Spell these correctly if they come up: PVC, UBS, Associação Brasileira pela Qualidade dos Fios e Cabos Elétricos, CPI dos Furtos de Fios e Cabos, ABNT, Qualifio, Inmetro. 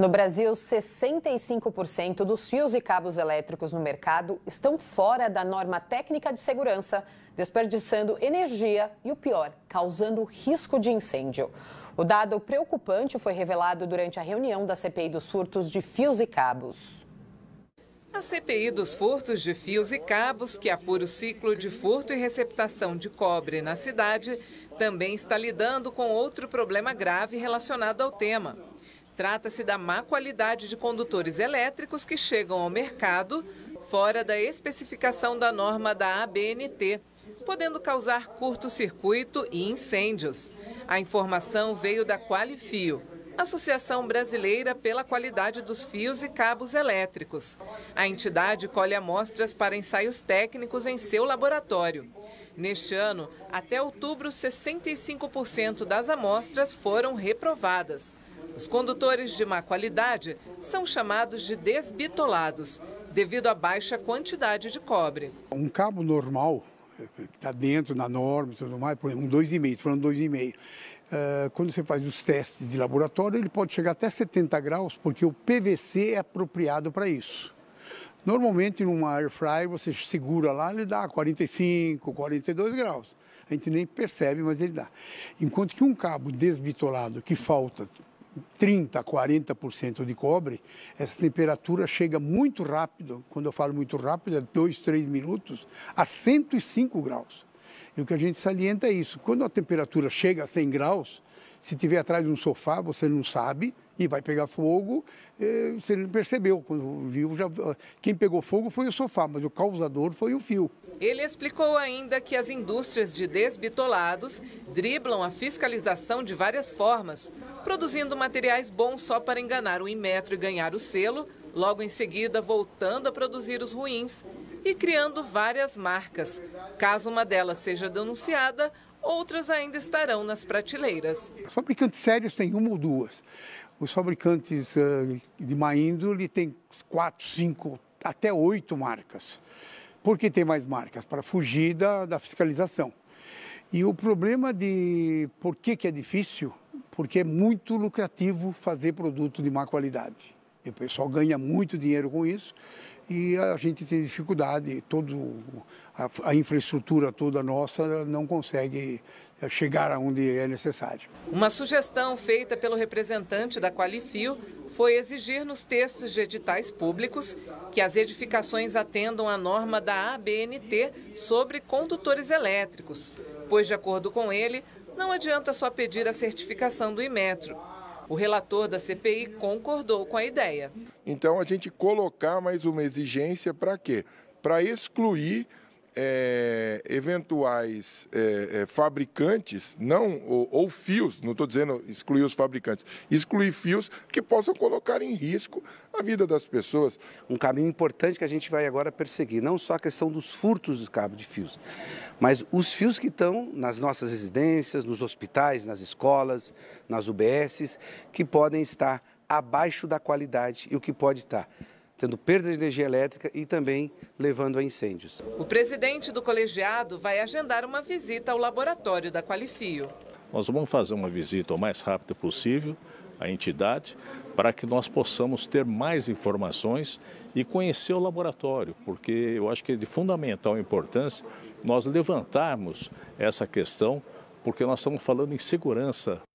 No Brasil, 65% dos fios e cabos elétricos no mercado estão fora da norma técnica de segurança, desperdiçando energia e, o pior, causando risco de incêndio. O dado preocupante foi revelado durante a reunião da CPI dos Furtos de Fios e Cabos. A CPI dos Furtos de Fios e Cabos, que apura o ciclo de furto e receptação de cobre na cidade, também está lidando com outro problema grave relacionado ao tema. Trata-se da má qualidade de condutores elétricos que chegam ao mercado fora da especificação da norma da ABNT, podendo causar curto-circuito e incêndios. A informação veio da Qualifio, Associação Brasileira pela Qualidade dos Fios e Cabos Elétricos. A entidade colhe amostras para ensaios técnicos em seu laboratório. Neste ano, até outubro, 65% das amostras foram reprovadas. Os condutores de má qualidade são chamados de desbitolados, devido à baixa quantidade de cobre. Um cabo normal, que está dentro da norma e tudo mais, por exemplo, um 2,5, estou falando 2,5. Quando você faz os testes de laboratório, ele pode chegar até 70 graus, porque o PVC é apropriado para isso. Normalmente, numa air fryer, você segura lá, ele dá 45, 42 graus. A gente nem percebe, mas ele dá. Enquanto que um cabo desbitolado, que falta 30%, 40% de cobre, essa temperatura chega muito rápido, quando eu falo muito rápido, é 2, 3 minutos, a 105 graus. E o que a gente salienta é isso, quando a temperatura chega a 100 graus, se tiver atrás de um sofá, você não sabe e vai pegar fogo, você não percebeu. Quando viu, quem pegou fogo foi o sofá, mas o causador foi o fio. Ele explicou ainda que as indústrias de desbitolados driblam a fiscalização de várias formas, produzindo materiais bons só para enganar o Inmetro e ganhar o selo, logo em seguida voltando a produzir os ruins e criando várias marcas. Caso uma delas seja denunciada, outras ainda estarão nas prateleiras. Os fabricantes sérios têm uma ou duas. Os fabricantes de má índole têm 4, 5, até 8 marcas. Por que tem mais marcas? Para fugir da fiscalização. E o problema de por que é difícil, porque é muito lucrativo fazer produto de má qualidade. E o pessoal ganha muito dinheiro com isso e a gente tem dificuldade, a infraestrutura toda nossa não consegue chegar aonde é necessário. Uma sugestão feita pelo representante da Qualifio foi exigir nos textos de editais públicos que as edificações atendam à norma da ABNT sobre condutores elétricos, pois, de acordo com ele, não adianta só pedir a certificação do Inmetro. O relator da CPI concordou com a ideia. Então, a gente colocar mais uma exigência para quê? Para excluir eventuais fabricantes, ou fios, não estou dizendo excluir os fabricantes, excluir fios que possam colocar em risco a vida das pessoas. Um caminho importante que a gente vai agora perseguir, não só a questão dos furtos do cabo de fios, mas os fios que estão nas nossas residências, nos hospitais, nas escolas, nas UBS, que podem estar abaixo da qualidade e o que pode estar tendo perda de energia elétrica e também levando a incêndios. O presidente do colegiado vai agendar uma visita ao laboratório da Qualifio. Nós vamos fazer uma visita o mais rápido possível à entidade para que nós possamos ter mais informações e conhecer o laboratório, porque eu acho que é de fundamental importância nós levantarmos essa questão, porque nós estamos falando em segurança.